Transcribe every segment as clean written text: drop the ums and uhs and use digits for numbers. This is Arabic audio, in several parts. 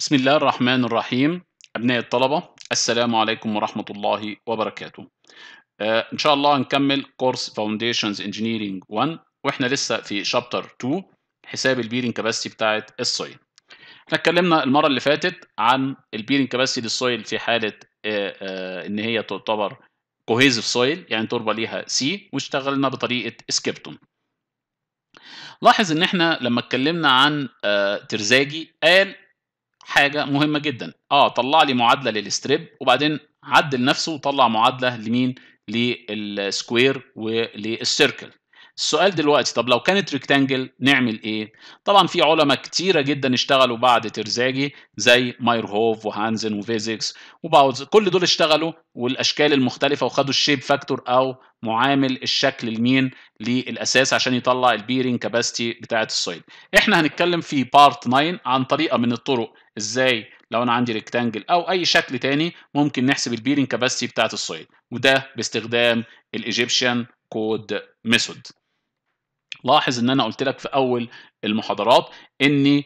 بسم الله الرحمن الرحيم. أبناء الطلبة، السلام عليكم ورحمة الله وبركاته. إن شاء الله هنكمل كورس Foundations Engineering 1 وإحنا لسه في Chapter 2 حساب البيرنج كاباسيتي بتاعة السويل. إحنا اتكلمنا المرة اللي فاتت عن البيرنج كاباسيتي للسويل في حالة إن هي تعتبر كوهيزيف سويل، يعني تربة ليها سي، واشتغلنا بطريقة سكيبتون. لاحظ إن إحنا لما اتكلمنا عن ترزاجي قال حاجة مهمة جدا، طلع لي معادلة للستريب وبعدين عدل نفسه وطلع معادلة لمين؟ للسكوير وللسيركل. السؤال دلوقتي، طب لو كانت ريكتانجل نعمل ايه؟ طبعا في علماء كتيرة جدا اشتغلوا بعد ترزاجي زي مايرهوف وهانزن وفيزيكس وباوز، كل دول اشتغلوا والاشكال المختلفة وخدوا الشيب فاكتور او معامل الشكل المين للاساس عشان يطلع البيرنج كاباسيتي بتاعة السويل. احنا هنتكلم في بارت 9 عن طريقة من الطرق ازاي لو انا عندي ريكتانجل او اي شكل تاني ممكن نحسب البيرنج كاباسيتي بتاعة السويل، وده باستخدام الايجيبشن كود ميثود. لاحظ ان انا قلت لك في اول المحاضرات ان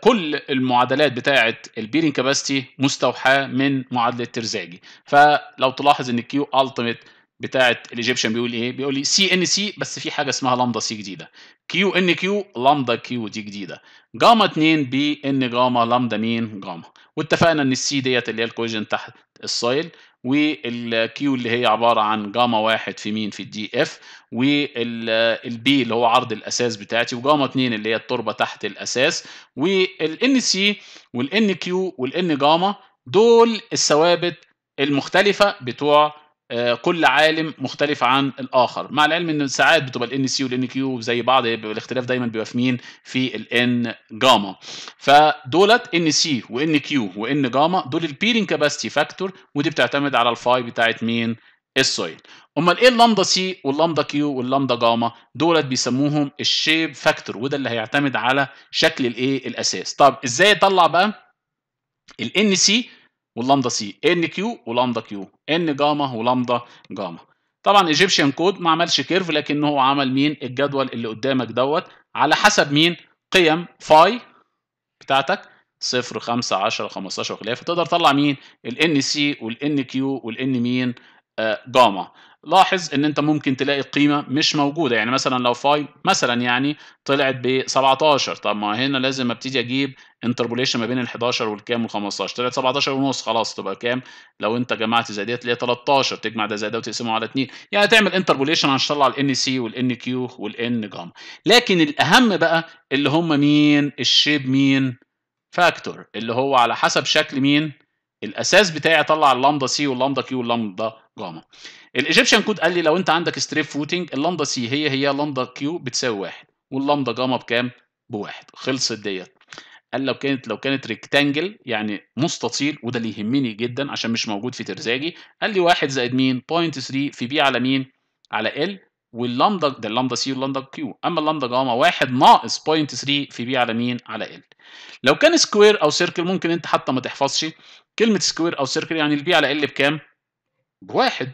كل المعادلات بتاعه البيرنج كاباسيتي مستوحاه من معادله ترزاجي، فلو تلاحظ ان الكيو التيميت بتاعه الايجيبشن بيقول ايه؟ بيقول لي سي ان سي، بس في حاجه اسمها لامدا سي جديده، كيو ان كيو لامدا كيو دي جديده، جاما 2 بي ان جاما لامدا مين؟ جاما. واتفقنا ان السي ديت اللي هي الكوجن تحت السايل، والكيو اللي هي عباره عن جاما 1 في مين؟ في الدي اف، والبي اللي هو عرض الاساس بتاعتي، وجاما 2 اللي هي التربه تحت الاساس، والان سي والان كيو والان جاما دول الثوابت المختلفه بتوع كل عالم مختلف عن الاخر، مع العلم ان ساعات بتبقى الان سي والان كيو زي بعض، الاختلاف دايما بيبقى في مين؟ في الان جاما. فدولت ان سي وان كيو وان جاما دول البيرنج كاباسيتي فاكتور، ودي بتعتمد على الفاي بتاعت مين؟ السويل. امال ايه اللامدا سي واللامدا كيو واللامدا جاما؟ دولت بيسموهم الشيب فاكتور، وده اللي هيعتمد على شكل الايه؟ الاساس. طب ازاي اطلع بقى الان سي واللامدا سي، ان كيو ولامدا كيو، ان جاما ولامدا جاما؟ طبعا ايجيبشن كود ما عملش كيرف، لكن هو عمل مين؟ الجدول اللي قدامك دوت على حسب مين؟ قيم فاي بتاعتك 0 5 10 15 وخلافه، تقدر تطلع مين؟ الان سي والان كيو والان مين؟ جاما. لاحظ ان انت ممكن تلاقي قيمه مش موجوده، يعني مثلا لو فاي مثلا يعني طلعت ب 17، طب ما هنا لازم ابتدي اجيب انتربوليشن ما بين ال 11 والكام وال15، طلعت 17 ونص خلاص تبقى كام؟ لو انت جمعت زي ديت تلاقي 13، تجمع ده زي ده وتقسمه على 2، يعني تعمل انتربوليشن عشان تطلع الان سي والان كيو والان جاما. لكن الاهم بقى اللي هم مين؟ الشيب مين؟ فاكتور، اللي هو على حسب شكل مين؟ الاساس بتاعي اطلع اللامدا سي واللامدا كيو واللامدا جاما. الايجيبشن كود قال لي لو انت عندك ستريب فوتنج، اللامدا سي هي لامدا كيو بتساوي 1 واللامدا جاما بكام؟ ب1. خلصت ديت. قال لو كانت ريكتانجل يعني مستطيل، وده اللي يهمني جدا عشان مش موجود في ترزاجي، قال لي 1 زائد مين؟ 0.3 في بي على مين؟ على ال، واللامدا ده اللامدا سي واللامدا كيو، اما اللامدا جاما 1 ناقص 0.3 في بي على مين؟ على ال. لو كان سكوير او سيركل ممكن انت حتى ما تحفظش كلمة سكوير أو سيركل، يعني البي على ال بكام؟ ب1.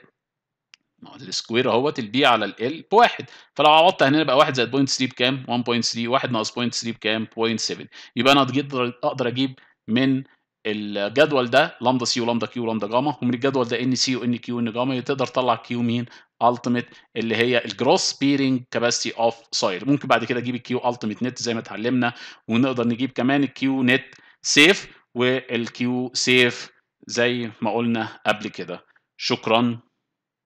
ما هو السكوير اهوت، البي على ال ب1، فلو عوضت هنا بقى 1 زائد 0.3 بكام؟ 1.3، 1 ناقص 0.3 بكام؟ 0.7. يبقى أنا أقدر أجيب من الجدول ده لامدا سي ولامدا كيو ولامدا جاما، ومن الجدول ده ان سي وان كيو وان جاما، تقدر تطلع كيو مين؟ التيميت، اللي هي الجروس بيرنج كاباسيتي اوف سويل. ممكن بعد كده أجيب الكيو التيميت نت زي ما اتعلمنا، ونقدر نجيب كمان الكيو نت سيف والكيو سيف زي ما قلنا قبل كده. شكرا